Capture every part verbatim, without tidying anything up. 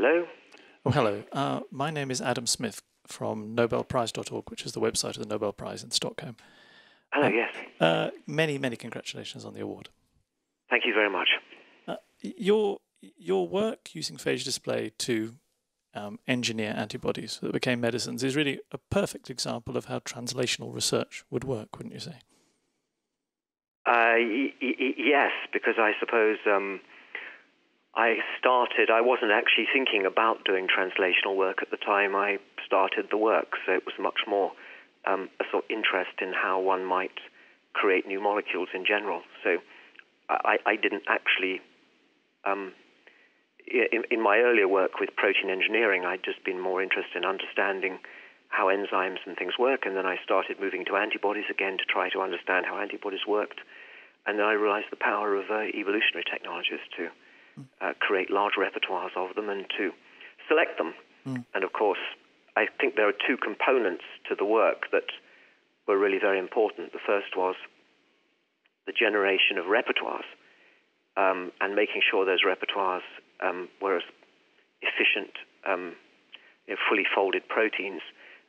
Hello. Oh, hello. Uh, my name is Adam Smith from Nobel Prize dot org, which is the website of the Nobel Prize in Stockholm. Hello, uh, yes. Uh, many, many congratulations on the award. Thank you very much. Uh, your, your work using phage display to um, engineer antibodies that became medicines is really a perfect example of how translational research would work, wouldn't you say? Uh, y y yes, because I suppose um, I started, I wasn't actually thinking about doing translational work at the time I started the work, so it was much more um, a sort of interest in how one might create new molecules in general. So I, I didn't actually, um, in, in my earlier work with protein engineering, I'd just been more interested in understanding how enzymes and things work, and then I started moving to antibodies again to try to understand how antibodies worked. And then I realized the power of uh, evolutionary technologies to uh, create large repertoires of them and to select them. Mm. And of course, I think there are two components to the work that were really very important. The first was the generation of repertoires um, and making sure those repertoires um, were as efficient, um, you know, fully folded proteins.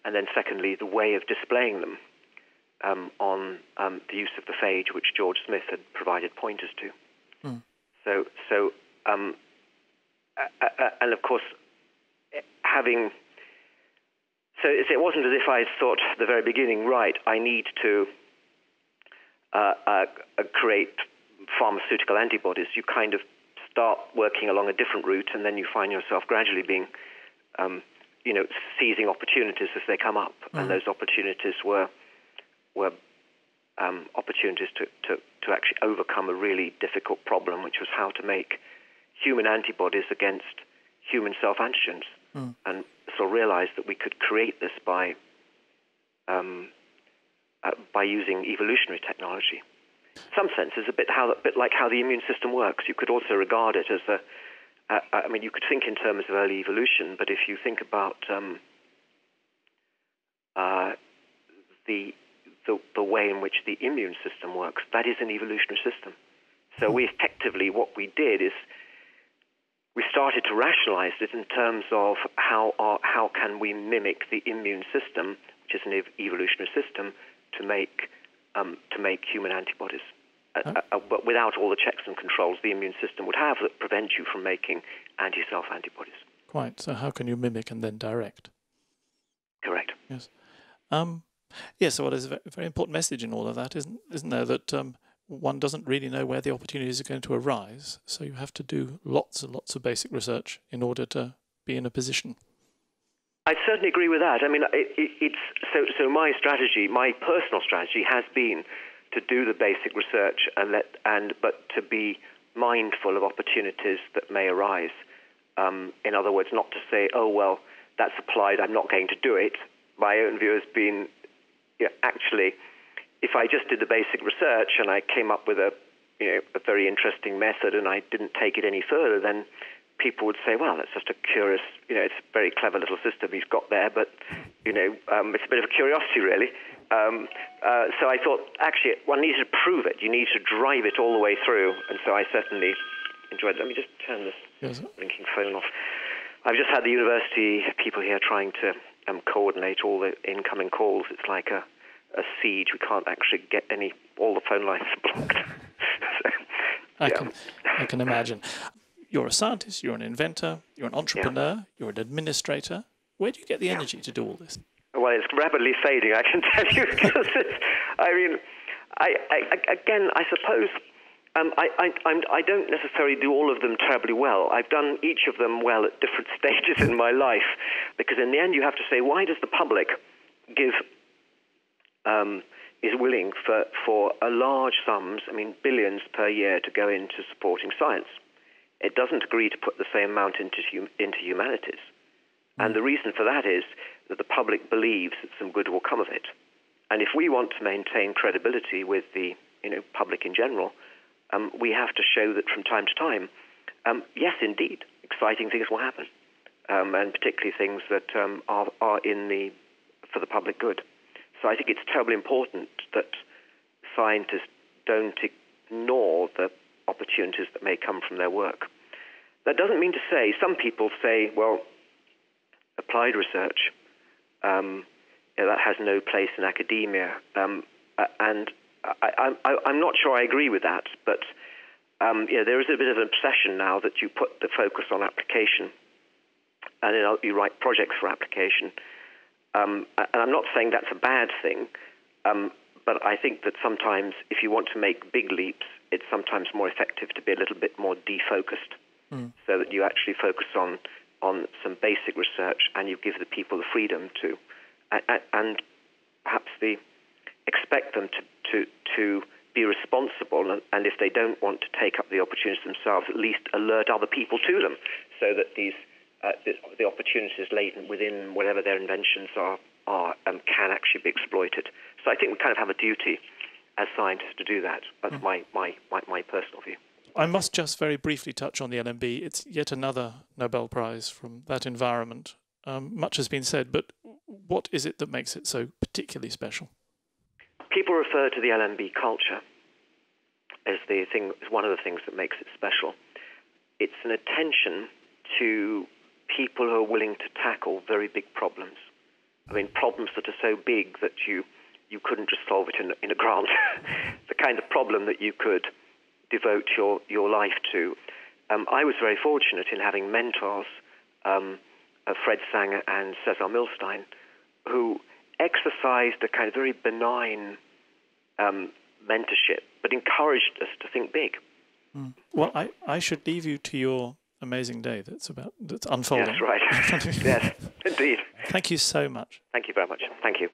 And then secondly, the way of displaying them um, on um, the use of the phage, which George Smith had provided pointers to. Mm. So, so um, uh, uh, and of course, having, so it wasn't as if I thought at the very beginning, right, I need to uh, uh, create pharmaceutical antibodies. You kind of start working along a different route, and then you find yourself gradually being um, you know, seizing opportunities as they come up. Mm. And those opportunities were were um, opportunities to, to, to actually overcome a really difficult problem, which was how to make human antibodies against human self-antigens. Mm. And so realized that we could create this by, um, uh, by using evolutionary technology. In some senses, a bit, how, a bit like how the immune system works. You could also regard it as a Uh, I mean, you could think in terms of early evolution, but if you think about um, uh, the, the the way in which the immune system works, that is an evolutionary system. So we effectively, what we did is we started to rationalize it in terms of how, our, how can we mimic the immune system, which is an ev evolutionary system, to make, um, to make human antibodies. Uh, uh, but without all the checks and controls the immune system would have that prevent you from making anti-self antibodies. Quite. So how can you mimic and then direct? Correct. Yes. Um, yes, so well, there's a very important message in all of that, isn't, isn't there, that um, one doesn't really know where the opportunities are going to arise, so you have to do lots and lots of basic research in order to be in a position. I certainly agree with that. I mean, it, it, it's so, so my strategy, my personal strategy has been to do the basic research and let and but to be mindful of opportunities that may arise. Um, in other words, not to say, "Oh well, that's applied. I'm not going to do it." My own view has been, you know, actually, if I just did the basic research and I came up with a, you know, a very interesting method and I didn't take it any further, then people would say, "Well, that's just a curious, you know, it's a very clever little system he's got there, but you know, um, it's a bit of a curiosity, really." Um, uh, so I thought, actually, one needs to prove it. You need to drive it all the way through. And so I certainly enjoyed it. Let me just turn this yes. blinking phone off. I've just had the university people here trying to um, coordinate all the incoming calls. It's like a, a siege. We can't actually get any, all the phone lines blocked. so, I, yeah. can, I can imagine. You're a scientist, you're an inventor, you're an entrepreneur, yeah. you're an administrator. Where do you get the yeah. energy to do all this? Well, it's rapidly fading, I can tell you. Because it's, I mean, I, I, again, I suppose um, I, I, I'm, I don't necessarily do all of them terribly well. I've done each of them well at different stages in my life, because in the end, you have to say, why does the public give um, is willing for for a large sums, I mean, billions per year, to go into supporting science? It doesn't agree to put the same amount into hum, into humanities. And the reason for that is that the public believes that some good will come of it. And if we want to maintain credibility with the, you know, public in general, um, we have to show that from time to time, um, yes, indeed, exciting things will happen, um, and particularly things that um, are, are in the, for the public good. So I think it's terribly important that scientists don't ignore the opportunities that may come from their work. That doesn't mean to say, some people say, well, applied research, um, you know, that has no place in academia. Um, and I, I, I'm not sure I agree with that, but um, you know, there is a bit of an obsession now that you put the focus on application, and then you write projects for application. Um, and I'm not saying that's a bad thing, um, but I think that sometimes if you want to make big leaps, it's sometimes more effective to be a little bit more defocused, mm. so that you actually focus on on some basic research, and you give the people the freedom to, and, and perhaps the expect them to, to, to be responsible, and, and if they don't want to take up the opportunities themselves, at least alert other people to them, so that these uh, the, the opportunities latent within whatever their inventions are, are um, can actually be exploited. So I think we kind of have a duty as scientists to do that. That's mm. my, my, my, my personal view. I must just very briefly touch on the L M B. It's yet another Nobel Prize from that environment. Um, much has been said, but what is it that makes it so particularly special? People refer to the L M B culture as the thing, as one of the things that makes it special. It's an attention to people who are willing to tackle very big problems. I mean, problems that are so big that you, you couldn't just solve it in, in a grant. The kind of problem that you could devote your, your life to. Um, I was very fortunate in having mentors, um, uh, Fred Sanger and Cesar Milstein, who exercised a kind of very benign um, mentorship, but encouraged us to think big. Mm. Well, I, I should leave you to your amazing day that's about that's unfolding. That's right. Yes, indeed. Thank you so much. Thank you very much. Thank you.